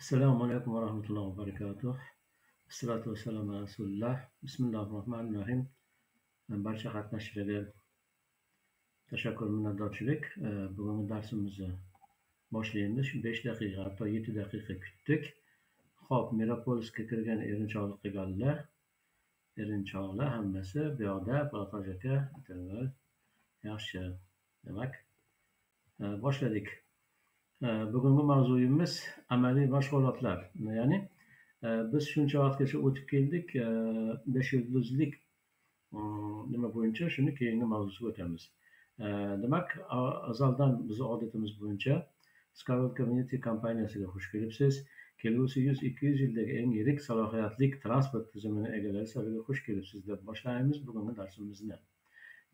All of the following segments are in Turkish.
Esselamu Aleyküm ve Rahmetullahi ve Berekatuhu. Esselatu ve Selamu Ala Resulullah. Bismillahirrahmanirrahim. Barcha qatnashchilarga teşekkür minnatdorchilik. Bugungi darsimizni boshlaymiz. 5 dakika hatto 7 dakika kutdik. Xo'p, Meropolisga kirgan erinchoqlik qilganlar, erinchoqlar hammasi bu yoqda Palatajaga kirgan. Yaxshi. Demak, boshladik. Bugungi mavzuyimiz amaliy mashg'ulotlar. Ya'ni biz shuncha vaqtgacha o'tib keldik, 500lik nima bo'yicha, shuni keyingi mavzusiga o'tamiz. Demak, azaldan biz odatimiz bo'yicha Scarlet Community kompaniyasiga xush kelibsiz. Kelgusi 100-200 yildagi eng yirik salohiyatli transport tizimini egalari safiga xush kelibsiz deb boshlaymiz bugungi darsimizni.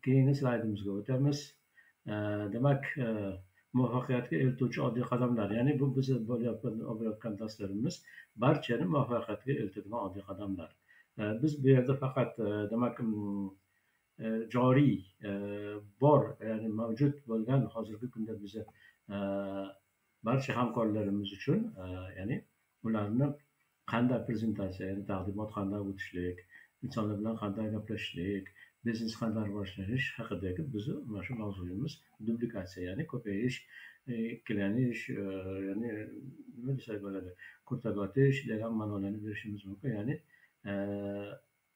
Keyingi slaydimizga o'tamiz. Demak, muvaffaqiyatga eltuvchi oddiy qadamlar, ya'ni bu biz bo'layotgan darslarimiz barchani muvaffaqiyatga eltadigan oddiy qadamlar. Biz bu yerda faqat demak joriy bor, ya'ni mavjud bo'lgan hozirgi kunda biza barcha hamkorlarimiz uchun, ya'ni ularni qanday prezentatsiya, ya'ni taqdimot qanday o'tishlik, insonlar bilan qanday gaplashishlik, biznes qanday rivojlanish haqidagi bizni mana shu mavzuyimiz duplikatsiya, ya'ni ko'payish, ikkilanish, ya'ni nima desak bo'ladi, kurtalotish degan ma'noni berishimiz mumkin. Ya'ni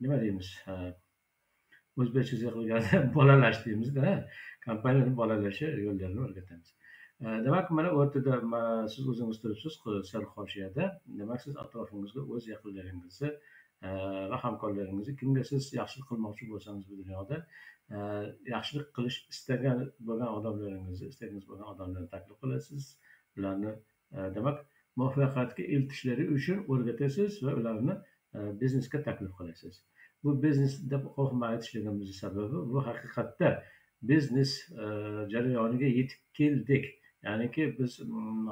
nima deymiz, o'zbekchasiga qilganda bolalash deymizda, kompaniyani bolalashi yo'llarini o'rgatamiz. Demak, mana o'rtada siz o'zingiz turibsiz sarxoshiyada. Demak, siz atrofingizga o'z yaqinlaringizni va hamkorlaringizni, kimga siz yaxshilik qilmoqchi bo'lsangiz, bu dunyoda yaxshilik qilish istagan bo'lgan odamlaringizni, istagingiz bo'lgan odamlarni taklif qilasiz. Ularni demak muvaffaqiyatga eltishlari uchun o'rgatasiz va ularni biznesga taklif qilasiz. Bu biznes deb qo'rqmay aytishligimizning sababi, bu haqiqatda biznes jarayoniga yetib keldik. Ya'niki biz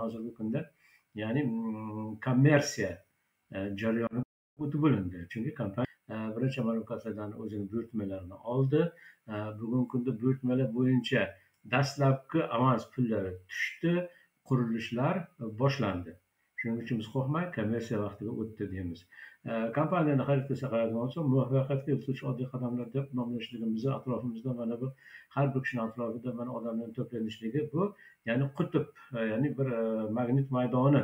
hozirgi kunda, ya'ni kommersiya jarayoni o'tib bo'lindi. Chunki kompaniya birinchi mamlakatlardan o'zining buyurtmalarini oldi. Bugungi kunda buyurtmalar bo'yicha dastlabki avans pullari tushdi, qurilishlar boshlandi. Shuning uchun biz qo'rqmay kommersiya vaqtiga o'tdi deymiz. Kompaniyani xaridga qaraydigan bo'lsak, muvaffaqiyatga eltuvchi oddiy qadamlar deb nomlashligimizni atrofimizda mana bu har bir kishining atrofida mana odamlarning to'planishligi, bu ya'ni qutb, ya'ni bir magnit maydoni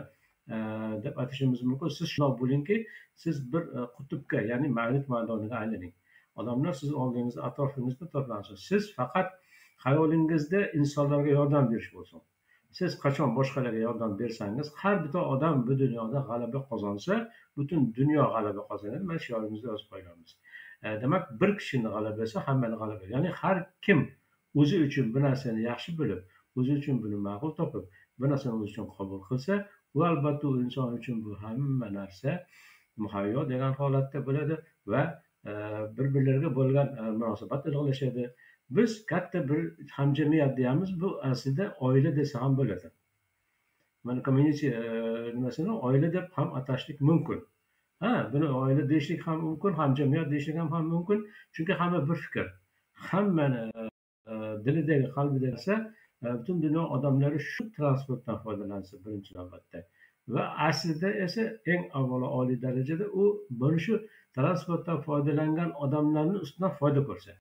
deb aytishimiz mumkin. Siz shunday bo'lingki, siz bir qutbga, ya'ni magnit maydoniga aylaning. Odamlar siz oldingizda, atrofingizda to'plansin. Siz faqat xayolingizda insonlarga yordam berish bo'lsin. Siz qachon boshqalarga yordam bersangiz, har bir odam bu dunyoda g'alaba qozonsa, butun dunyo g'alaba qozonadi. Mana shiorimizda yozib qo'yganmiz. Demak, bir kishining g'alabasi hammani g'alabasi. Ya'ni har kim o'zi uchun bir narsani yaxshi bilib, o'zi uchun buni ma'qul topib, bir narsani o'zi uchun qabul qilsa, bu albatta inson uchun bu hamma narsa muhayyo degan holatda bo'ladi va bir-birlariga bo'lgan munosabat ilg'lashadi. Biz katta bir hamjamiyat deyamiz, bu aslida oila desa ham bo'ladi. Mana community nimasini oila deb ham atashlik mumkin. Buni oila deyishlik ham mumkin, hamjamiyat deyishlik ham mumkin. Chunki hamma bir fikr, hammani dilidagi, qalbidagi narsa. Butun dunyo odamlari shu transportdan foydalansa birinchi navbatda, va aslida esa eng avvalo oliy darajada u mana shu transportdan foydalangan odamlarning ustidan foyda ko'rsa,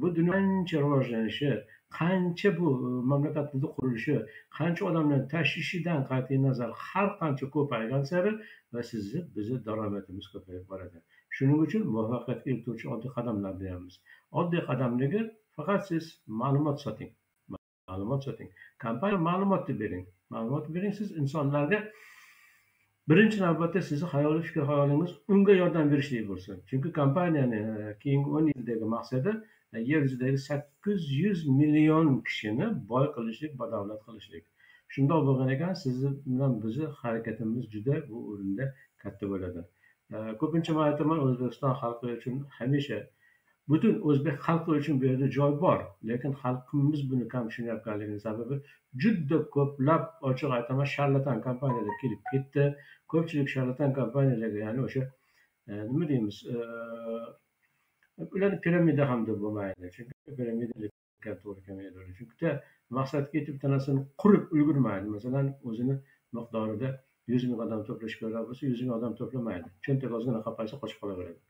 bu dunyo qancha rivojlanishi, qancha bu mamlakatimizni qurilishi, qancha odamlarni tashvishidan qat'iy nazar har qancha ko'paygan sari va sizni bizni daromadimiz ko'payib boradi. Shuning uchun muvaffaqiyatga eltuvchi oddiy qadamlar deymiz. Oddiy qadamligi faqat siz ma'lumot soting, ma'lumot soting, kompaniya ma'lumotni bering, ma'lumotni bering. Siz insonlarga birinchi navbatda sizni xayoliy fikr, xayolingiz unga yordam berishlik bo'lsin. Chunki kompaniyani keyingi 10 yildagi maqsadi yer yuzidagi 800 million kishini boy qilishlik, badavlat qilishlik. Shundoq bo'lgan ekan, sizni bilan bizni harakatimiz juda bu o'rinda katta bo'ladi. Ko'pincha men aytaman, O'zbekiston xalqi uchun hamisha, butun o'zbek xalqi uchun bu yerda joy bor, lekin xalqimiz buni kam tushunayotganligini sababi juda ko'plab, ochiq aytaman, sharlatan kompaniyalar kelib ketdi. Ko'pchilik sharlatan kompaniyalarga, ya'ni o'sha nima deymiz, ularni piramida ham deb bo'lmaydi, chunki piramidalik to'g'ri kelmaydi. Chunki maqsadga yetib, tanasini qurib ulgurmaydi. Masalan, o'zini miqdorida 100.000 odam to'plash kerak bo'lsa 100.000 odam to'plamaydi. Cho'ntak ozgina qapaysa qochib qolaveradi.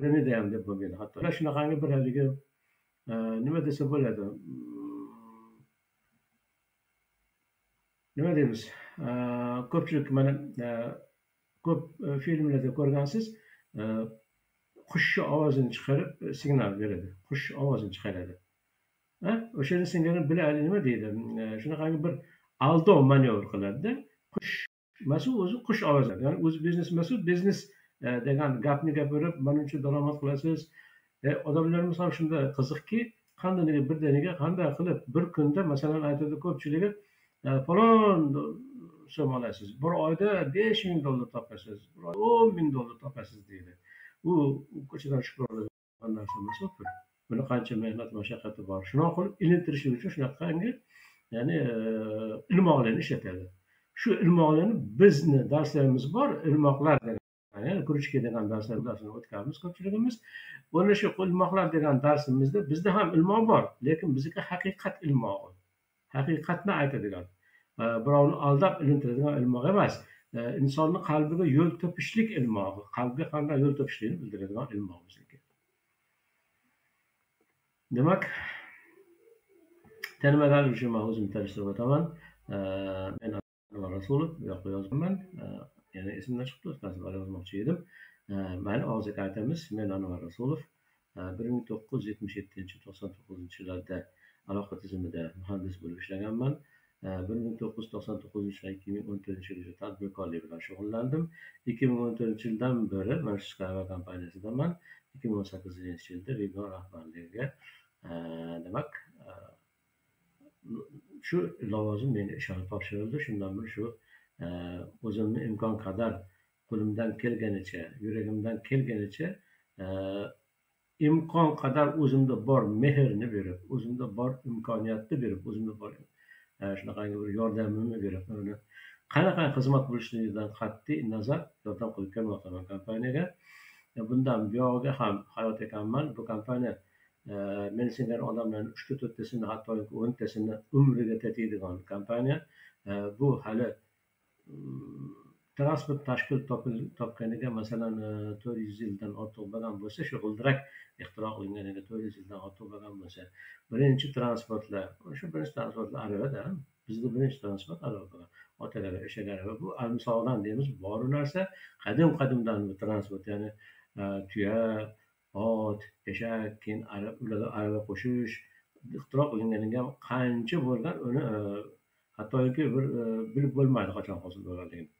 Birini ham deb bo'lmaydi hatto. Mana shunaqangi bir haligi nima desa bo'ladi? Nima deymiz? Ko'pchilik mana ko'p filmlarda ko'rgansiz, qushni ovozini chiqarib signal beradi. Qush ovozini chiqaradi. O'shani singari biladi nima deydi? Shunaqangi bir aldov manevr qiladi. Qush mas'ul o'zi qush ovozladi. Ya'ni o'zi biznes mas'ul, biznes degan gapni gapirib, menimcha daromad qilasiz. Odamlarimiz ham shunda qiziqki, qanday birdaniga qanday qilib bir kunda masalan aytadi ko'pchiligi falon so'm olasiz. Bir oyda 5.000 dollar topasiz, bir oyda 10.000 dollar topasiz deydi. U ko'chadan chiqib olgan narsa mas'ul. Buni qancha mehnat mashaqqati bor. Shuni qilib ilintirish uchun shunaqangi, ya'ni ilmoqlarni ishlatadi. Shu ilmoqlarni bizni darslarimiz bor, ilmoqlar degan, ya'ni kuruchka degan darslarni o'tkazamiz ko'pchiligimiz. O'sha shu ilmoqlar degan darsimizda bizda ham ilmoq bor, lekin bizniki haqiqat ilmoqi. Haqiqatni aytadigan, birovni aldab ilintiradigan ilmoq emas, insonning qalbiga yo'l topishlik ilmoqi, qalbga qanday yo'l topishligini bildiradigan ilmoq bizniki. Demak, tanımadan bir şey mahuzum tercih etaman. Ben Anvar Rasulov, yoqqa yozganman. Yani isimden çıktı, o'tkazib olmoqchi edim. Meni og'zaki aytamiz, men Anvar Rasulov. 1977-99 yillarda aloqa tizimida muhandis bo'lib ishlaganman. 1999-2014 yilgacha tadbirkorlik bilan shug'ullandim. 2014 yildan beri men Skyva kompaniyasidaman. 2018 yilda region rahbarligiga demak shu lavozim menga ishonib topshirildi. Shundan beri shu o'zimni imkon qadar qo'limdan kelganicha, yuragimdan kelganicha imkon qadar o'zimda bor mehrni berib, o'zimda bor imkoniyatni berib, o'zimda bor shunaqangi bir yordamimni berib, uni qanaqa xizmat bo'lishligidan qat'iy nazar yordam qilib kelmoqdaman kompaniyaga. Bundan buyog'iga ham hayot ekanman. Bu kompaniya men singari odamlarni 3-4tasini hatto 10tasini umriga tatiydigan kompaniya. Bu hali transport tashkil topganiga masalan 400 yildan ortiq bo'lgan bo'lsa, shu g'ildirak ixtiro qilinganiga 400 yildan ortiq bo'lgan bo'lsa, birinchi transportlar, o'sha birinchi transportlar aravada, bizda birinchi transport arava bo'lgan. Otalari ishlagan va bu almisoldan deymiz, bor narsa qadim-qadimdan bu transport, ya'ni tuya, ot, eshak, keyin ularga arava qo'shish ixtiro qilinganiga qancha bo'lgan uni hattoki bir bilib bo'lmaydi qachon hosil bo'lganligini.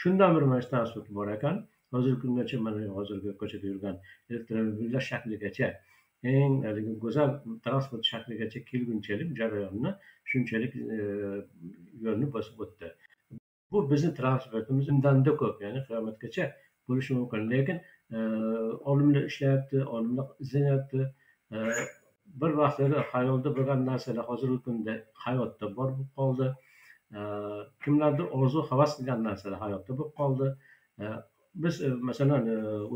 Shundan bir mana shu transport bor ekan. Hozirgi kungacha mana hozirgi ko'chada yurgan elektromobillar shakligacha, eng go'zal transport shakligacha kelgunchalik jarayonni shunchalik yo'lni bosib o'tdi. Bu bizni transportimizdan-da ko'p, ya'ni qiyomatgacha bo'lishi mumkin. Lekin olimlar ishlayapti, olimlar izlayapti. Bir vaqtlar xayolda bo'lgan narsalar hozirgi kunda hayotda bor bo'lib qoldi. Kimlardir orzu havas qilgan narsalar hayotda bo'lib qoldi. Biz masalan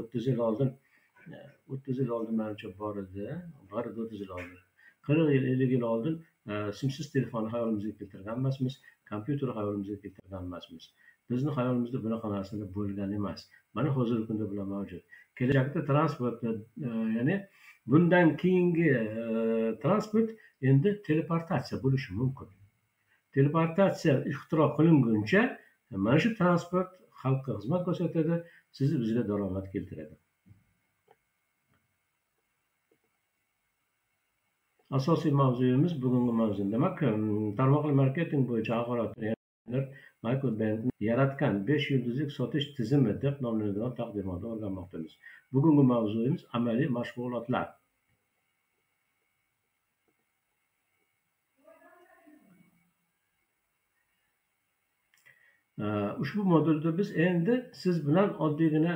30 yil oldin 30 yil oldin menimcha bor edi, 30 yil oldin, 40 yil, 50 yil oldin simsiz telefonni hayolimizga keltirgan emasmiz, kompyuterni hayolimizga keltirgan emasmiz. Bizni hayolimizda bunaqa narsalar bo'lgan emas. Mana hozirgi kunda bular mavjud. Kelajakda transport, ya'ni bundan keyingi transport endi teleportatsiya bo'lishi mumkin. Teleportatsiya ixtiro qilinguncha mana shu transport xalqqa xizmat ko'rsatadi, sizni bizga daromad keltiradi. Asosiy mavzuyimiz bugungi mavzu. Demak, tarmoqli marketing bo'yicha xalqaro trener Michael Bendtni yaratgan 5 yulduzlik sotish tizimi deb nomlanadigan taqdimotni o'rganmoqdamiz. Bugungi mavzuyimiz amaliy mashg'ulotlar. Ushbu modulda biz endi siz bilan oddiygina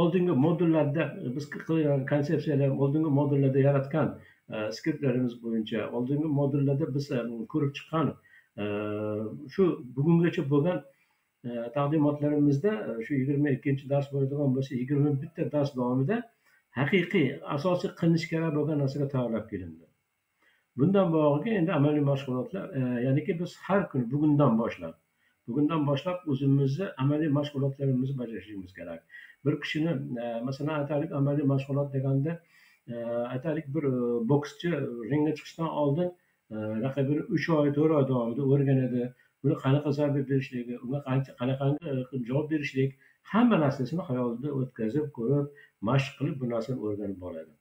oldingi modullarda biz qilgan konsepsiyalar, oldingi modullarda yaratgan skriptlarimiz bo'yicha, oldingi modullarda biz ko'rib chiqqan shu bugungacha bo'lgan taqdimotlarimizda shu 22-chi dars bo'ladigan bo'lsa, 21 ta dars davomida haqiqiy asosiy qilinish kerak bo'lgan narsaga tayyorlab kelindi. Bundan bağlı endi amaliy mashg'ulotlar, ya'niki biz her gün bugundan boshlab o'zimizni amaliy mashg'ulotlarimizni bajarishimiz kerak. Bir kishini masalan aytaylik amaliy mashg'ulot deganda aytaylik bir bokschi ringga chiqishdan oldin raqibini 3 oy 4 oy davomida o'rganadi. Buni qanaqa zarba berishligi, unga qanaqa javob berishlik, hamma narsasini hayolida o'tkazib ko'rib, mashq qilib bu narsani o'rganib boradi.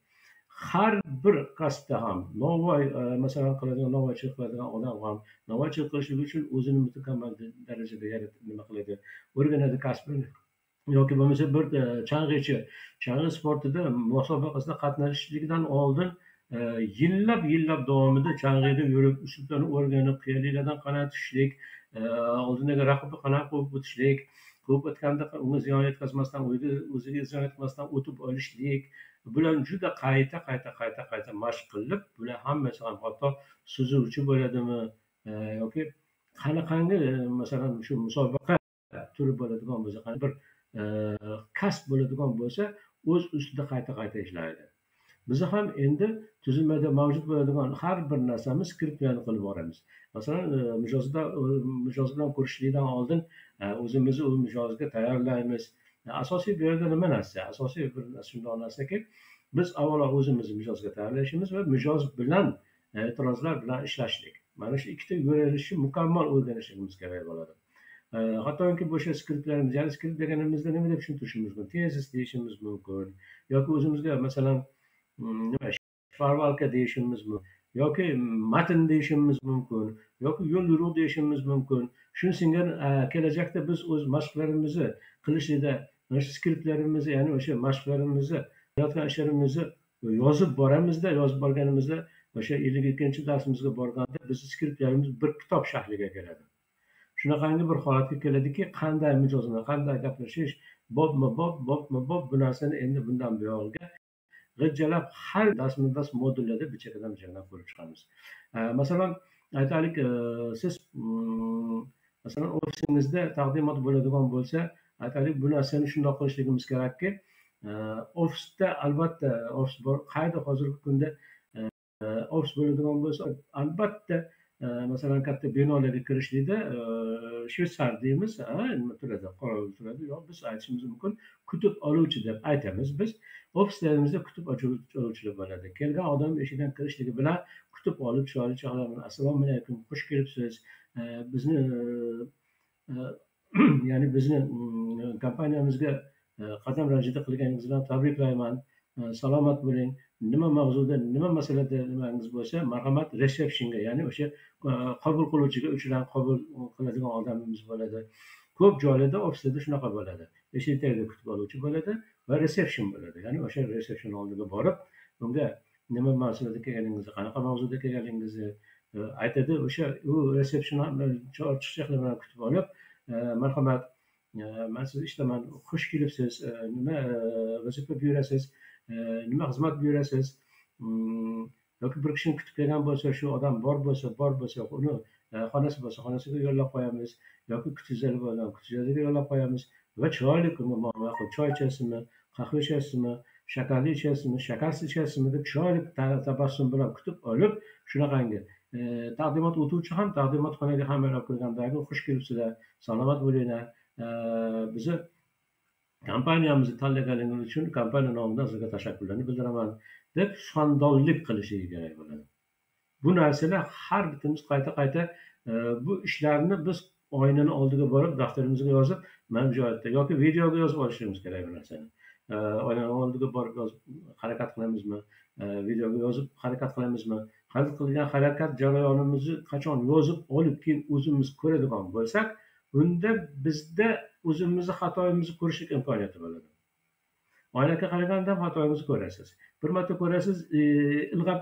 Har bir kasbda ham novvoy masalan qiladigan novvoychilik qiladigan odam ham novvoychilik qilish uchun o'zini mukammal darajada yaratib nima qiladi, o'rganadi kasbini. Yoki bo'lmasa bir chang'i sportida musobaqasida qatnashishlikdan oldin yillab davomida chang'ida yurib, usullarni o'rganib, qiyinliklardan qanday tushishlik, oldindagi raqibni qanday qo'yib o'tishlik, ko'p o'tganda unga ziyon yetkazmasdan, o'ziga ziyon yetkazmasdan o'tib olishlik, bular juda qayta mashq qilib, bular hammasi ham hatto suzuvchi bo'ladimi yoki qanaqangi masalan shu musobaqa turi bo'ladigan bo'lsa, qanday bir kasb bo'ladigan bo'lsa, o'z ustida qayta ishlaydi. Biz ham endi tuzilmada mavjud bo'ladigan har bir narsamiz skriptlarni qilib boramiz. Masalan, mijoz bilan ko'rishlikdan oldin o'zimizni u mijozga tayyorlaymiz. Asosiy bu yerda nima narsa? Asosiy bir narsaki, biz avvalo o'zimizni mijozga tayyorlashimiz va mijoz bilan e'tirozlar bilan ishlashlik. Mana shu ikkita yo'nalishni mukammal o'rganishimiz kerak bo'ladi. Hattoki bu skriptlarimiz, ya'ni skript deganimizda nima deb tushuntirishimiz mumkin? Tezis deyishimiz mumkin yoki o'zimizga masalan farvalka deyishimiz mumkin yoki matn deyishimiz mumkin yoki yo'l-yo'ruq deyishimiz mumkin. Shun singari kelajakda biz o'z mashqlarimizni qilishda o'sha skriptlarimizni, ya'ni o'sha mashqlarimizni, yozgan ishlarimizni yozib boramizda, yozib borganimizda o'sha 52-chi darsimizga borganda biz skriptlarimiz bir kitob shakliga keladi. Shunaqangi bir holatga keladiki, qanday mijozlar, qanday gaplashish, bob bu narsani endi bundan buyog'iga g'ijjalab har dasma-das modullarda bichakdan ko'rib chiqamiz. Masalan, aytaylik siz masalan ofisingizda taqdimot bo'ladigan bo'lsa, aytaylik bu narsani shunday qilishligimiz kerakki, ofisda albatta ofis bor, qayda hozirgi kunda ofis bo'ladigan bo'lsa, albatta masalan katta binolarga kirishlikda shvetsar deymiz, nima turadi, qorovul turadi, yo biz aytishimiz mumkin kutib oluvchi deb aytamiz. Biz ofislarimizda kutib oluvchilar bo'ladi. Kelgan odam eshikdan kirishligi bilan kutib olib, chaqirib, assalomu alaykum, xush kelibsiz, bizni ya'ni bizni kompaniyamizga qadam rajida qilganingiz bilan tabriklayman, salomat bo'ling, nima mavzuda, nima masalada nimangiz bo'lsa, marhamat resepshinga, ya'ni o'sha qabul qiluvchiga uchran qabul qiladigan odamimiz bo'ladi. Ko'p joylarda ofislarda shunaqa bo'ladi. Eshik tagida kutib oluvchi bo'ladi va resepshin bo'ladi. Ya'ni o'sha resepshin oldiga borib, unga nima masalada kelganingizni, qanaqa mavzuda kelganingizni aytadi. O'sha u resepshin chiqishlar bilan kutib olib, marhamat, men siz ishdaman, xush kelibsiz, nima vazifa buyurasiz, nima xizmat buyurasiz, yoki bir kishini kutib kelgan bo'lsa, shu odam bor bo'lsa, uni xonasi bo'lsa, xonasiga yo'llab qo'yamiz yoki kutizali bo'lgan kutizaliga yo'llab qo'yamiz va chiroyli kunga muomala qilib, choy ichasizmi, qahva ichasizmi, shakarli ichasizmi, shakarsiz ichasizmi deb chiroyli tabassum bilan kutib olib, shunaqangi taqdimot o'tuvchi ham taqdimotxonaga ham yo'llab qo'ygandagi xush kelibsizlar, salomat bo'linglar, bizni kompaniyamizni tanlaganingiz uchun kompaniya nomidan sizga tashakkurlarni bildiraman deb shandonlik qilishi kerak bo'ladi. Bu narsalar har birimiz qayta bu ishlarni biz oynani oldiga borib daftarimizga yozib, mana bu joyda yoki videoga yozib olishimiz kerak bu narsani. Oynani oldiga borib yozib harakat qilamizmi, videoga yozib harakat qilamizmi, hal qilgan harakat jarayonimizni qachon yozib olib keyin o'zimiz ko'radigan bo'lsak, bunda bizda o'zimizni xatoyimizni ko'rishlik imkoniyati bo'ladi. Oynaga qaraganda ham xatoyingizni ko'rasiz. Bir marta ko'rasiz, ilg'ab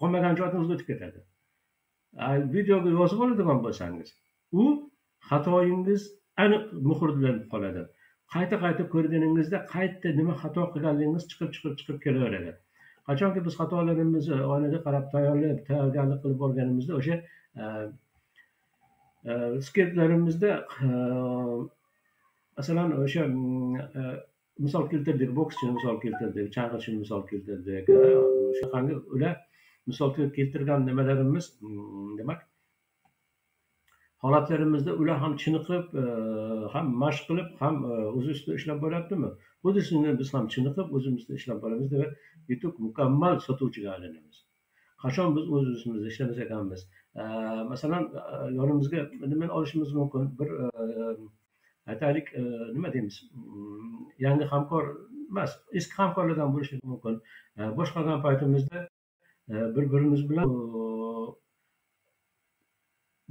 qolmagan joyingiz o'tib ketadi. Videoga yozib oladigan bo'lsangiz, u xatoyingiz aniq muhrlanib qoladi. Qayta ko'rganingizda qayta nima xato qilganingiz chiqib kelaveradi. Qachonki biz xatolarimizni oynaga qarab tayyorgarlik qilib borganimizda o'sha skriptlarimizda masalan o'sha misol keltirdik, bokschi misol keltirdik, chang'ichi misol keltirdik, o'sha qanday ular misalga keltirgan nimalarimiz demak holatlarimizda ular ham chiniqib, ham mashq qilib, ham o'z ustida ishlab boryaptimi? O'z ustida biz ham chiniqib, o'zimizda ishlab boramiz deb yetuk mukammal sotuvchiga aylanamiz. Qachon biz o'z ustimizda ishlamas ekanmiz, masalan, yonimizga nimani olishimiz mumkin? Bir aytaylik, nima deymiz? Yangi hamkor emas, eski hamkorlardan bo'lishi mumkin. Bo'sh qolgan paytimizda bir-birimiz bilan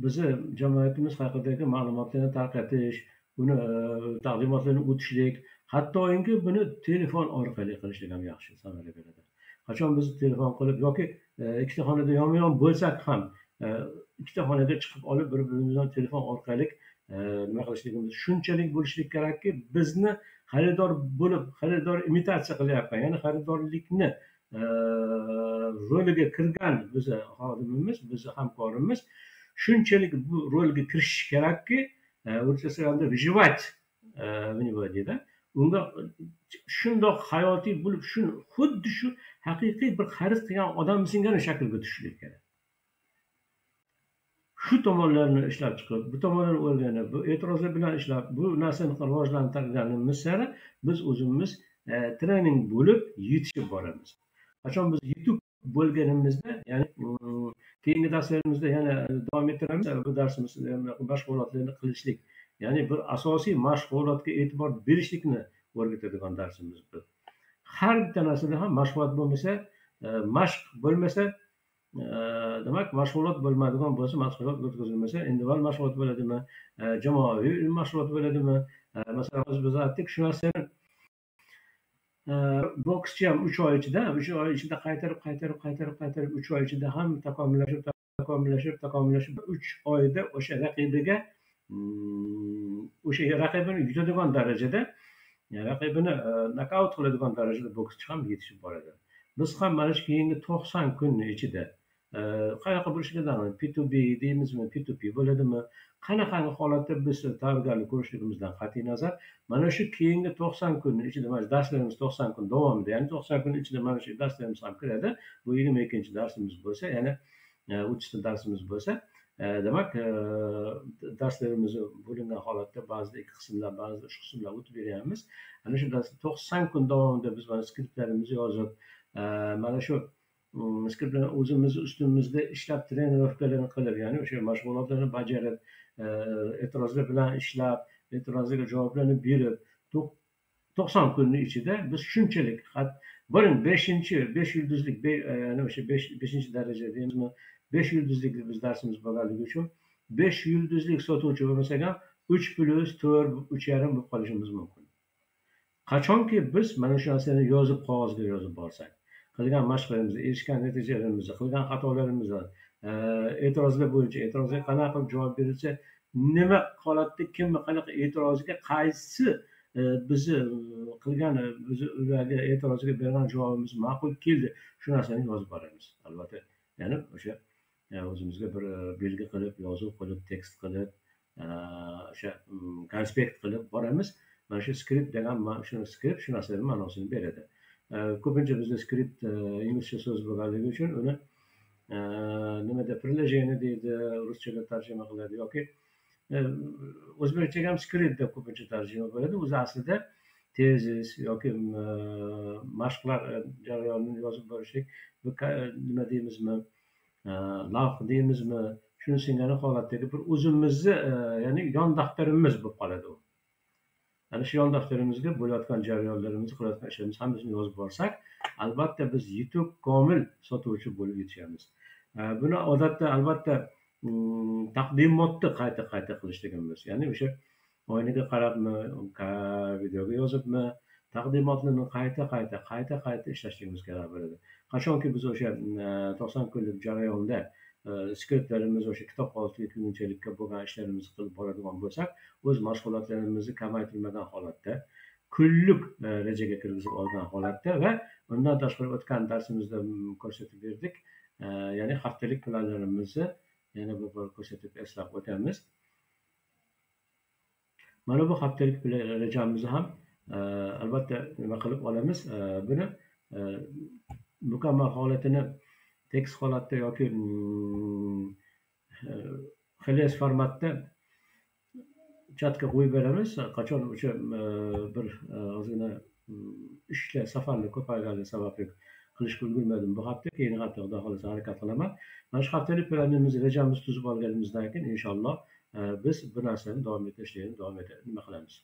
bizi cemaatimiz hakkındaki malumatlarını tarqatish, bunu taqdimotlarni o'tishlik, hattoki bunu telefon orqali qilishlik ham yaxshi samara beradi. Qachon biz telefon qilib yoki ikkita xonada yonma-yon bo'lsak ham, ikkita xonaga chiqib olib bir-birimizdan telefon orqali nima qilishligimiz shunchalik bo'lishlik kerakki, bizni xaridor bo'lib, xaridor imitatsiya qilyapti, ya'ni xaridorlikni roliga kirgan bizi xodimimiz, bizi hamkorimiz shunchalik bu rolga kirish kerakki, o'zbekistonda vijovat nima deydi, unga shundoq hayotiy bo'lib, xuddi shu haqiqiy bir xarid qilgan odam singari shaklga tushishlik kerak. Shu tomonlarni ishlab chiqib, bu tomonlarni o'rganib, bu e'tirozlar bilan ishlab, bu narsani rivojlantirganimiz sari biz o'zimiz trening bo'lib yetishib boramiz. Qachon biz yetuk bo'lganimizda, ya'ni keyingi darslarimizda yana davom ettiramiz. Bu darsimiz mashg'ulotlarni qilishlik, ya'ni bir asosiy mashg'ulotga e'tibor berishlikni o'rgatadigan darsimiz bu. Har bir narsada ham mashg'ulot bo'lmasa, mashq bo'lmasa, demak mashg'ulot bo'lmaydigan bo'lsa, mashg'ulot o'tkazilmasa, individual mashg'ulot bo'ladimi, jamoaviy mashg'ulot bo'ladimi? Masalan, biz aytdik, shu narsani bokschi ham 3 oy ichida, 3 oy ichida qaytarib 3 oy ichida ham takomillashib 3 oyda o'sha raqibiga o'sha raqibini yutadigan darajada, raqibini nokaut qiladigan darajada bokschi ham yetishib boradi. Biz ham mana shu keyingi 90 kun ichida qanaqa bo'lishidan, P2B deymizmi, P2P bo'ladimi, qanaqa holatda biz tayyorgarlik ko'rishligimizdan qat'iy nazar, mana shu keyingi 90 kun ichida, mana darslarimiz 90 kun davomida, ya'ni 90 kun ichida mana shu darslarimiz ham kiradi. Bu 22-chi darsimiz bo'lsa, ya'ni 3-chi darsimiz bo'lsa, demak darslarimizni bo'lingan holatda ba'zida 2 qismlar, ba'zida 3 qismlar o'tib beryapmiz. Ana shu 90 kun davomida biz mana skriptlarimizni yozib, mana shu skriptlarni o'zimiz ustimizda ishlab, trenirovkalarni qilib, ya'ni o'sha mashg'ulotlarni bajarib, e'tirozlar bilan ishlab, e'tirozlarga javoblarni berib, 90 kun ichida biz shunchalik birin 5 yulduzlik, ya'ni o'sha 5-chi daraja deymizmi, 5 yulduzlik biz darsimiz bo'lganligi uchun 5 yulduzlik sotuvchi bo'lmasak ham 3+4, 3.5 bo'lib qolishimiz mumkin. Qachonki biz mana shu narsani yozib, qog'ozga yozib borsak, qilgan mashqlarimizga, erishgan natijalarimizni, qilgan xatolarimizni, e'tirozlar bo'yicha, e'tirozga qanaqa qilib javob berilsa, nima holatda kimni qanaqa e'tiroziga, qaysi bizni qilgan, bizni ularga e'tiroziga bergan javobimiz ma'qul keldi, shu narsani yozib boramiz. Albatta, ya'ni o'sha o'zimizga bir belgi qilib, yozuv qilib, tekst qilib, o'sha konspekt qilib boramiz. Mana shu skript degan, mana shu skript shu narsaning ma'nosini beradi. Ko'pincha bizda skript inglizcha so'z bo'lganligi uchun uni nimada приложение deydi, ruschaga tarjima qiladi yoki o'zbekchaga ham skript deb ko'pincha tarjima bo'ladi. O'zi aslida tezis yoki mashqlar jarayonini yozib borishlik, nima deymizmi, lavh deymizmi, shuni singari holatdagi bir o'zimizni, ya'ni yon daftarimiz bo'lib qoladi u. Ana shu yon daftarimizga bo'layotgan jarayonlarimiz, qilayotgan ishlarimiz hammasini yozib borsak, albatta biz yetuk, komil sotuvchi bo'lib yetishamiz. Buni odatda albatta taqdimotni qayta qilishligimiz, ya'ni o'sha oynaga qarabmi, videoga yozibmi, taqdimotni qayta ishlashligimiz kerak bo'ladi. Qachonki biz o'sha 90 kunlik jarayonda skriptlarimiz o'sha kitob holatga kuyunchalikka bo'lgan ishlarimizni qilib boradigan bo'lsak, o'z mashg'ulotlarimizni kamaytirmagan holatda, kunlik rejaga kirgizib olgan holatda va undan tashqari o'tgan darsimizda ko'rsatib berdik, ya'ni haftalik planlarimizni yana bir bor ko'rsatib eslab o'tamiz. Mana bu haftalik rejamizni ham albatta nima qilib olamiz, buni mukammal holatini text holatda yoki fls formatda chatga qo'yib beramiz. Qachon o'sha bir ozgina ishlar safarni ko'paygani sababli qilish bo'lmadim bu hafta, keyingi hafta xudo xolasa harakat qilaman. Mana shu haftalik planimizni, rejamizni tuzib olganimizdan keyin inshaalloh biz bu narsani davom ettirishni nima qilamiz.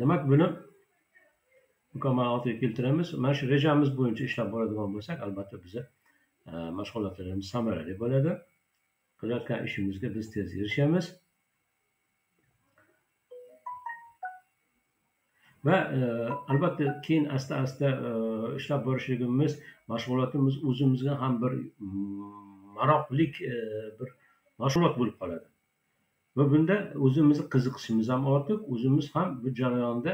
Demak, buni mukammal holga keltiramiz. Mana shu rejamiz bo'yicha ishlab boradigan bo'lsak, albatta biza mashg'ulotlarimiz samarali bo'ladi. Qilayotgan ishimizga biz tez erishamiz. Va albatta keyin asta-asta ishlab borishligimiz, mashg'ulotimiz o'zimizga ham bir maroqlik bir mashg'ulot bo'lib qoladi. Ve bunda o'zimizni qiziqishimiz ham ortib, o'zimiz ham bu jarayonda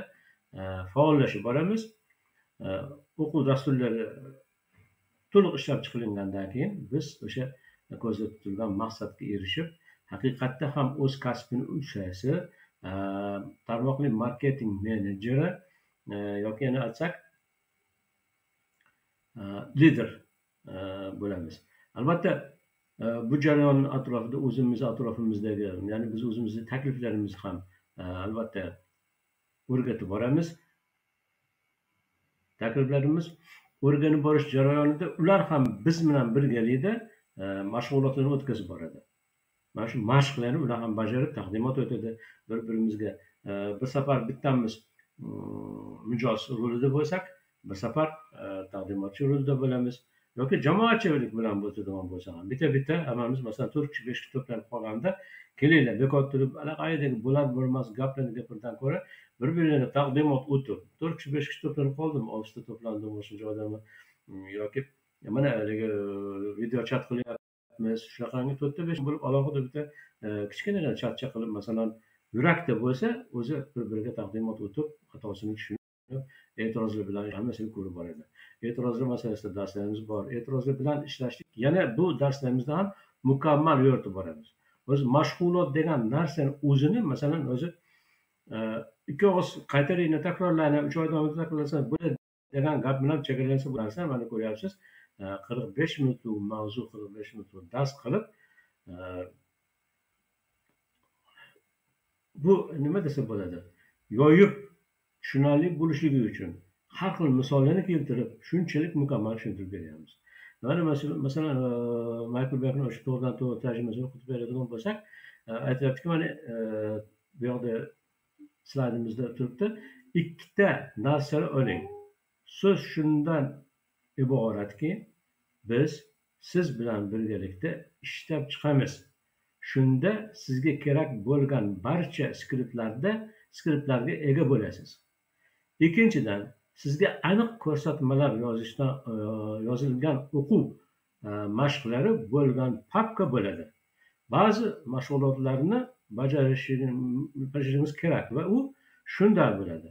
faollashib boramiz. O'quv dasturlari to'liq ishlab chiqilingandan keyin biz o'sha ko'zda tutilgan maqsadga erishib, haqiqatda ham o'z kasbini ushlashi, tarmoqli marketing menejeri yoki yana aytsak lider bo'lamiz. Albatta bu jarayonning atrofida o'zimiz atrofimizdagi, ya'ni biz o'zimizning takliflarimizni ham albatta o'rgatib boramiz. Takliflarimiz o'rganib borish jarayonida ular ham biz bilan birgalikda mashg'ulotlarni o'tkazib boradi. Mana shu mashqlarni ular ham bajarib taqdimot o'tadi. Bir-birimizga bir safar bittamiz mijoz rolida bo'lsak, bir safar taqdimotchi rolida bo'lamiz. Yoki jamoatchilik bilan bo'ladigan bo'lsa ham bitta hammamiz masalan 4-5 kishi to'planib qolganda kelinglar bekor turib anaqa aydagi bo'lar bo'lmas gaplarni gapirdan ko'ra bir-biringizga taqdimot o'tib 4-5 kishi to'planib qoldimi, ofisda to'plandim o'sha odamni yoki mana video chat qilyapmiz, shunaqangi 4-5 bo'lib alohida bitta kichkina chatcha qilib masalan yurakda bo'lsa o'zi bir-biriga taqdimot o'tib xatosini tushunib e'tirozlar bilan hammasini ko'rib boradi. E'tirozlar masalasida darslarimiz bor. E'tirozlar bilan ishlashdik. Yana bu darslarimizda ham mukammal yoritib boramiz. Biz mashg'ulot degan narsani o'zini masalan o'zi 2 og'iz qaytaringni takrorlana, 3 oydan oldin takrorlasa bo'ladi degan gap bilan cheklansa bu narsa mana ko'ryapsiz. 45 minutlik mavzu, 45 minutlik dars qilib bu nima desa bo'ladi? Yoyib tushunarli bo'lishligi uchun har xil misollarni keltirib, shunchalik mukammal tushuntirib beramiz. Mana masalan, Michael Berg'ning o'sha to'g'ridan-to'g'ri tarjimasini o'qib beradigan bo'lsak, aytayaptiki, mana bu yerda slaydimizda turibdi, 2ta narsani oling. So'z shundan iboratki, biz siz bilan birgalikda ishlab chiqamiz. Shunda sizga kerak bo'lgan barcha skriptlarga ega bo'lasiz. Ikkinchidan, sizga aniq ko'rsatmalar yozilgan o'quv mashqlari bo'lgan papka bo'ladi. Ba'zi mashg'ulotlarni bajarishimiz kerak va u shunda bo'ladi.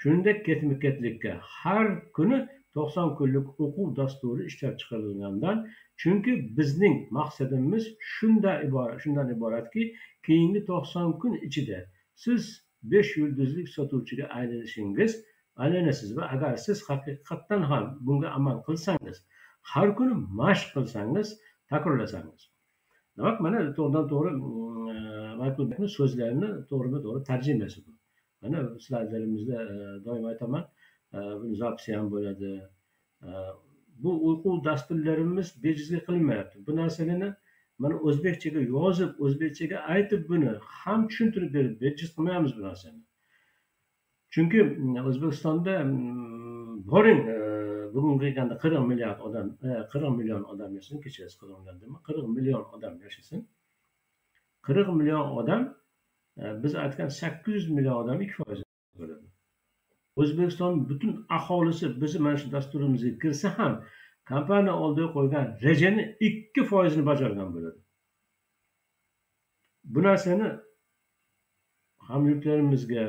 Shunda ketma-ketlikka har kuni 90 kunlik o'quv dasturi ishlab chiqarilgandan, chunki bizning maqsadimiz shundan iboratki, keyingi 90 kun ichida siz 5 yulduzlik sotuvchiga aylanasiz va agar siz haqiqatdan ham bunga amal qilsangiz, har kuni mashq qilsangiz, takrorlasangiz. Demak, mana to'g'ridan-to'g'ri Michael Berg'ning so'zlarini to'g'ridan-to'g'ri tarjimasi bu. Mana slaydlarimizda doim aytaman, buni zapisi ham bo'ladi. Bu o'quv dasturlarimiz bejizga qilinmayapti. Bu narsalarni mana o'zbekchaga yozib, o'zbekchaga aytib buni ham tushuntirib berib, bejiz qilmaymiz bu narsani. Chunki O'zbekistonda boring bugungi kunda 40 million odam yashasin. 40 million odam biz aytgan 800 million odam 2% bo'ladi. O'zbekiston butun aholisi bizni mana shu dasturimizga kirsa ham kompaniya oldiga qo'ygan rejani 2% ni bajargan bo'ladi. Bu narsani hamyurtlarimizga,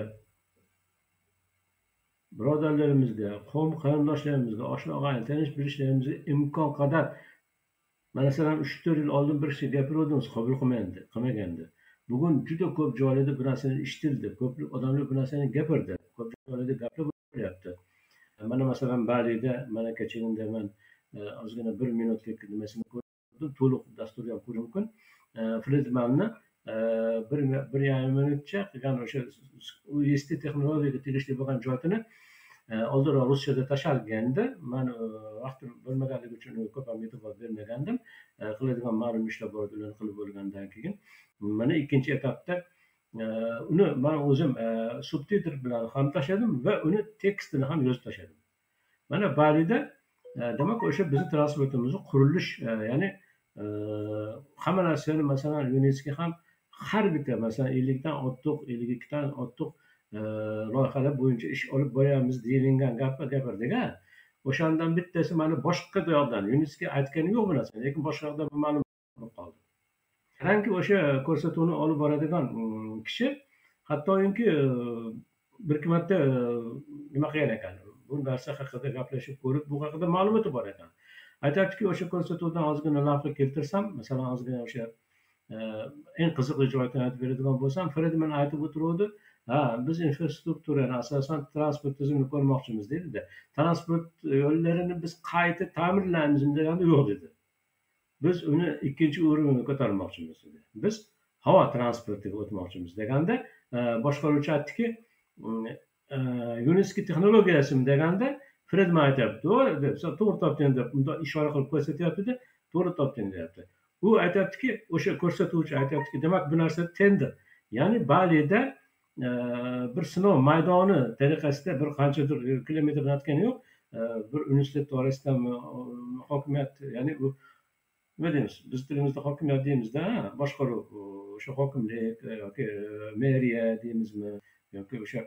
birodarlarimizga, qavm qarindoshlarimizga, oshna og'ayni tanish bilishlarimizga imkon qadar Ben mesela 3-4 yıl oldum bir şey yapıyordunuz, kabul kılmagandı. Bugün juda ko'p joylarda bu narsani ishitildi. Ko'plab odamlar bu narsani gapirdi. Ko'p joylarda gaplar bo'lyapti. Mana masalan Bali'da, mana kechinda men ozgina 1 minutlik nimasini ko'rdim, to'liq dasturni ham ko'rib mumkin. Friedmanni 1,5 minutcha qilgan o'sha UST texnologiyaga tegishli bo'lgan joyini oldinroq ruschada tashalganda, men vaqtim bo'lmaganligi uchun ko'p e'tibor bermagandim. Qiladigan ma'lum ishlar bor edi, ularni qilib bo'lgandan keyin mana ikinci etapta uni ben o'zim subtitr bilan ham tashladim ve uni tekstini ham yozib tashladim. Mana Bali'da demak o'sha bizning transportimizni qurilish ya'ni hamma narsani masalan UNESCO ham har bitta masalan 50dan ortiq 52dan ortiq loyihalar bo'yicha ish olib boryapmiz deyilgan gapga gapirdik-a. O'shandan bittasi mana boshqa yoqdan UNESCO aytgani yo'q bu narsani, lekin boshqa yoqdan ma'lum bo'lib qoldi. Hangi o'sha ko'rsatuvni olib boradigan kishi hattoki bir ikki marta nima qilgan ekan, bu narsa haqida gaplashib ko'rib, bu haqida ma'lumoti bor ekan. Aytadiki, o'sha ko'rsatuvdan ozgina lavha keltirsam, masalan ozgina o'sha eng qiziqli joyini aytib beradigan bo'lsam, Friedman aytib o'tirdi, ha, biz infrastrukturani asosan transport tizimini ko'rmoqchimiz dedi-da. Transport yo'llarini biz qayta ta'mirlaymiz deganda yo'q dedi. Biz uni ikkinchi o'ringa ko'tarmoqchimiz dedi. Biz havo transportiga o'tmoqchimiz deganda boshqaruvchi aytdiki, UNESCO texnologiyasimi deganda Friedman aytibdi, to'g'ri deb, siz to'g'ri topdingiz deb unda ishora qilib ko'rsatyapti-da, to'g'ri topdingiz deyapti. U aytibdiki, o'sha ko'rsatuvchi aytibdiki, demak bu narsa tender. Ya'ni Bali'da bir sinov maydoni tariqasida bir qanchadir kilometr atgani yo'q, bir universitet orasidan hokimiyat, ya'ni u nima deymiz, biz tilimizda hokimiyat deymizda, boshqaruv o'sha hokimlik yoki meriya deymizmi yoki o'sha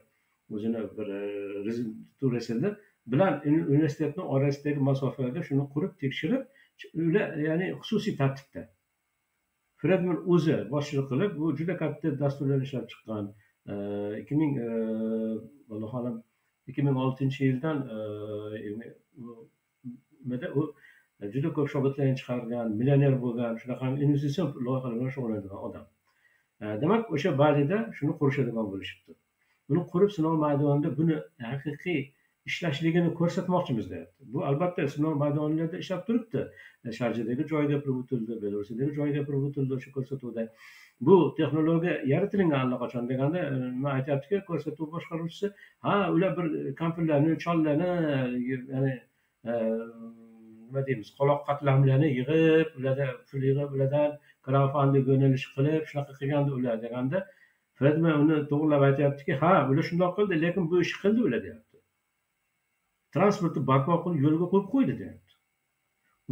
o'zini bir rezidenturasida bilan universitetni orasidagi masofalarda shuni qurib tekshirib, ular ya'ni xususiy tartibda Friedman o'zi boshchilik qilib bu juda katta dasturlar ishlab chiqqan. 2006-yildan juda ko'p shogirdlarni chiqargan, millioner bo'lgan, shunaqa investitsion loyihalar bilan shug'ullanadigan odam. Demak, o'sha Bali'da shuni qurishadigan bo'lishibdi. Buni qurib sinov maydonida buni haqiqiy ishlashligini ko'rsatmoqchimiz deyapti. Bu albatta sinov maydonlarida ishlab turibdi. Sharjadagi joyda provotildi, Belarusdagi joyda provotildi o'sha ko'rsatuvda. Bu texnologiya yaratilgan allaqachon deganda nima aytayapti-ku ko'rsatuv boshqaruvchisi, ha, ular bir kampirlarni, chollarni, ya'ni nima deymiz, qoloq qatlamlarni yig'ib, ularda pul yig'ib, ulardan crowdfunding yo'nalish qilib, shunaqa qilganda ular deganda Friedman uni to'g'rilab aytayaptiki, ha, ular shundoq qildi, lekin bu ish qildi ular deyapti. Transportni barpo qilib yo'lga qo'yib qo'ydi deyapti.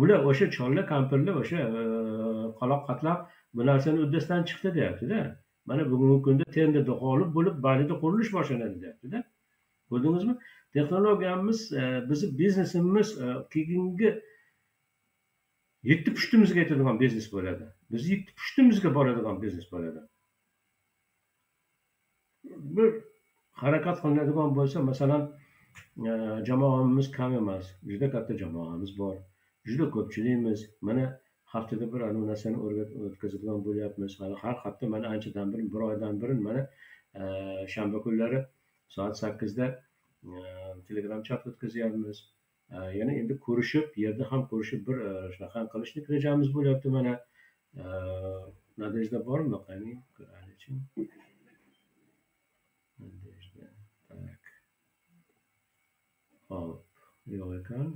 Ular o'sha cholla kampirlar o'sha qoloq qatlab bu narsani uddasidan chiqdi deyapti-da. Mana bugungi kunda tenderda g'olib bo'lib Bali'da qurilish boshlanadi deyapti-da. Ko'rdingizmi? Texnologiyamiz bizni biznesimiz keyingi 7 pushtimizga yetadigan biznes bo'ladi. Biz 7 pushtimizga boradigan biznes bo'ladi. Bir harakat qilinadigan bo'lsa, masalan, jamoamiz kam emas, juda katta jamoamiz bor, juda ko'pchiligimiz. Mana haftada bir ana narsani o'tkazadigan bo'lyapmiz. Har hafta mana anchadan bir oydan birin mana shanba kunlari soat 8da Telegram chat o'tkazyapmiz. Yana endi ko'rishib, yerda ham ko'rishib bir shunaqa qilishlik rejamiz bo'lyapti mana. Nadejda bormi? Qani ko'raylik. Nadejda. Tak. Hop, yo'q ekan.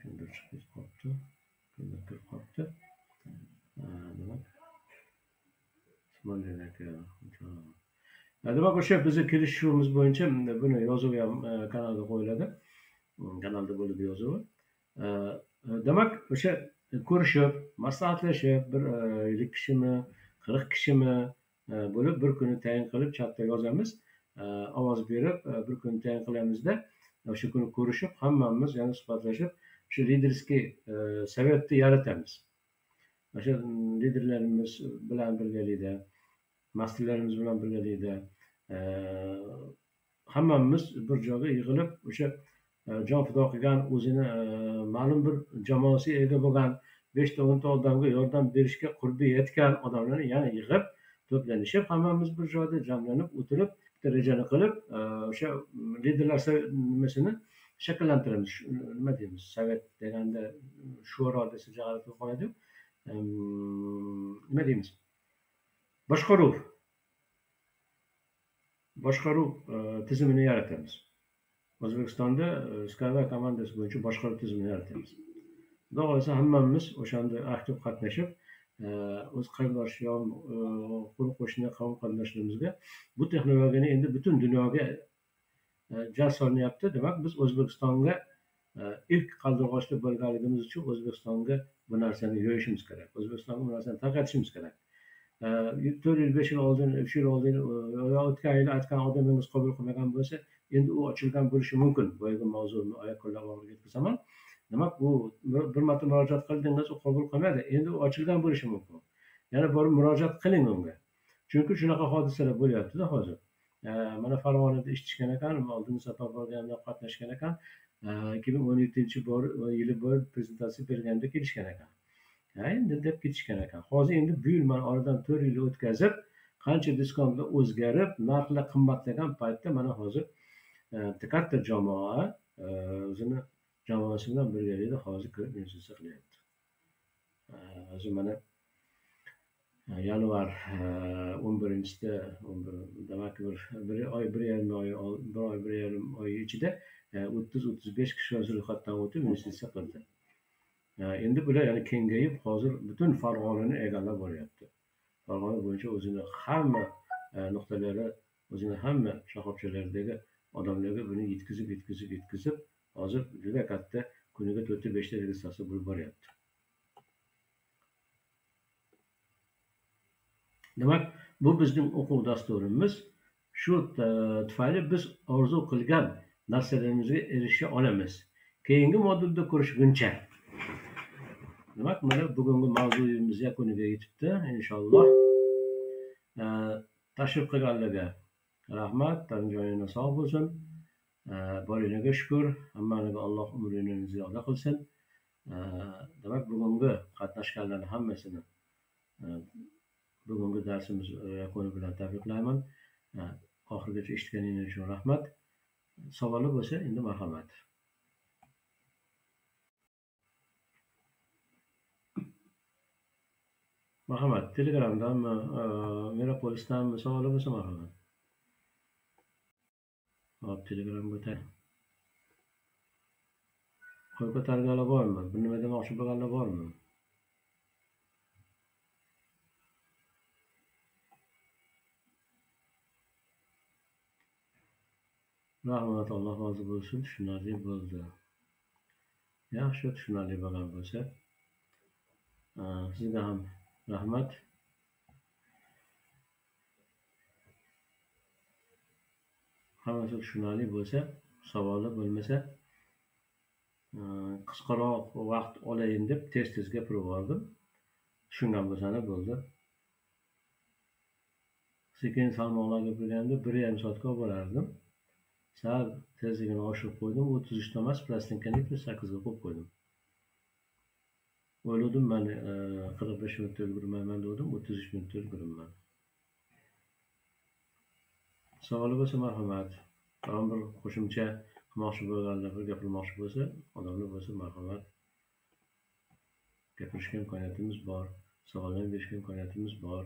Kimdir chiqib qoldi. Kimdir kirib qoldi. Nima? Mana nega? Demak, o'sha bizni kelishuvimiz bo'yicha buni yozuvi ham kanalda qo'yiladi. Kanalda bo'ladi yozuvi. Demak, o'sha ko'rishib, maslahatlashib, bir 50 kishimi, 40 kishimi bo'lib bir kunni tayin qilib chatda yozamiz, ovoz berib bir kun tayin qilamizda, o'sha kuni ko'rishib, hammamiz yana suhbatlashib, o'sha liderskiy sovetni yaratamiz. O'sha liderlarimiz bilan birgalikda, mas'ullarimiz bilan birgalikda hammamiz bir joyga yig'ilib, o'sha jon fido qilgan o'zini ma'lum bir jamoasiga ega bo'lgan 5-10 odamga yordam berishga qurbi yetgan odamlarni yana yig'ib to'planishib hammamiz bir joyda jamlanib o'tirib rejani qilib o'sha liderlar nimasini shakllantiramiz. Nima deymiz? Sovet deganda sho'ro desa jahalaga qoladi. Nima deymiz? Boshqaruv tizimini yaratamiz. O'zbekistonda Skyva komandasi bo'yicha boshqaruv tizimini yaratamiz. Xudo xohlasa hammamiz o'shanda aktiv qatnashib o'z qarindosh yo'l qo'shni qavm qarindoshlarimizga bu texnologiyani endi butun dunyoga jasolinyapti. Demak, biz O'zbekistonga ilk qaldirg'ochda bo'lganligimiz uchun O'zbekistonga bu narsani yo'yishimiz kerak. O'zbekistonga bu narsani tarqatishimiz kerak. 4 yil, 5 yil oldin, 3 yil oldin o'tgan yil aytgan odamingiz qabul qilmagan bo'lsa, endi u ochilgan bo'lishi mumkin. Boyagi mavzuni oyoq-qo'llab og'ir yetkazman. Demak, bu bir marta murojaat qildingiz, u qabul qilmadi. Endi u ochilgan bo'lishi mumkin. Yana borib murojaat qiling unga. Chunki shunaqa hodisalar bo'lyapti-da hozir. Mana Farg'onada ishlatgan ekan, oldingi safar borganimda qatnashgan ekan, 2017-yili bo'lib prezentatsiya berganda kelishgan ekan. Endi deb ketishgan ekan. Hozir endi bu yil men oradan 4 yil o'tkazib, qancha diskontlar o'zgarib, narxlar qimmatlagan paytda mana hozir Dekatter jamoa o'zini jamoasi bilan birgalikda hozir ko'p narsa qilyapti. Hozir mana yanvar 11-da, demak bir oy ichida 30-35 kishi ro'yxatdan o'tib investitsiya qildi. Endi bular yana kengayib hozir butun Farg'onani egallab boryapti. Farg'ona bo'yicha o'zini hamma nuqtalari, o'zini hamma shoxobchalaridagi odamlarga buni yetkazib hozir juda katta kuniga 4-5 ta registratsiya bo'lib boryapti. Demak, bu bizning o'quv dasturimiz. Shu tufayli biz orzu qilgan narsalarimizga erisha olamiz. Keyingi modulda ko'rishguncha. Demak, mana bugungi mavzuyimiz yakuniga yetibdi, inshaalloh. Tashrif qilganlarga rahmat, tanjoyingiz sog' bo'lsin. Borligiga shukr, hammaniga Alloh umrini ziyoda qilsin. Demak, bugungi qatnashganlarning hammasini bugungi darsimiz yakuni bilan tabriklayman. Oxirigacha eshitganingiz uchun rahmat. Savoli bo'lsa, endi marhamat. Marhamat, Telegramdanmi, Mirapolisdanmi savoli bo'lsa marhamat. Telegram bo'tay. Qo'y ko'targanlar bormi? Bir nima demoqchi bo'lganlar bormi? Rahmat, Alloh rozi bo'lsin, tushunarli bo'ldi. Yaxshi, tushunarli bo'lgan bo'lsa, sizga ham rahmat. Hammasi tushunarli bo'lsa, savoli bo'lmasa, qisqaroq vaqt olayin deb tez-tez gapirib oldim. Tushungan bo'lsangiz bo'ldi. Sekin salmoqlarga bo'lganda 1,5 soatga borardim. Sal tezligini oshirib qo'ydim, 33 emas, plastinkani 28ga qo'yib qo'ydim. O'yladim men 45 minut o'lgurmayman dedim, 33 minut o'lgurman. Savoli bo'lsa marhamat. Biron bir qo'shimcha qilmoqchi bo'lganlar, bir gapirmoqchi bo'lsa, odamlar bo'lsa marhamat. Gapirishga imkoniyatimiz bor, savollar berishga imkoniyatimiz bor.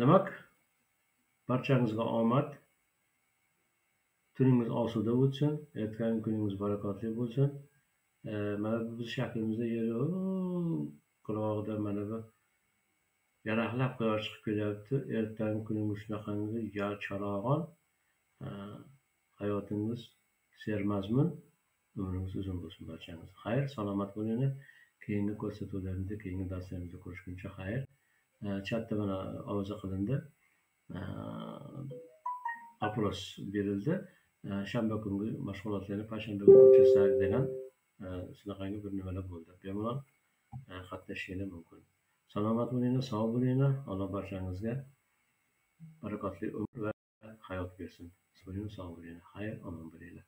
Demak, barchangizga omad. Tuningiz osuda o'tsin, ertangi kuningiz barakotli bo'lsin. Mana biz shaklimizda yeri qulog'ida mana bu yaraqlab qo'yosh chiqib kelyapti. Ertangi kuningiz shunaqangi yar charog'on, hayotingiz sermazmun, umringiz uzun bo'lsin barchangiz. Xayr, salomat bo'linglar. Keyingi ko'rsatuvlarimizda, keyingi darslarimizda ko'rishguncha xayr. Chatda mana ovoza qilindi. Apros berildi. Shanba kungi mashg'ulotlarni payshanba kuni o'tkazsak degan shunaqangi bir nimalar bo'ldi. Bemalol qatnashishingiz mumkin. Salomat bo'linglar, sog' bo'linglar. Alloh barchangizga barakotli umr va hayat versin. Soyun sağlığı yani hayır anlamlarıyla.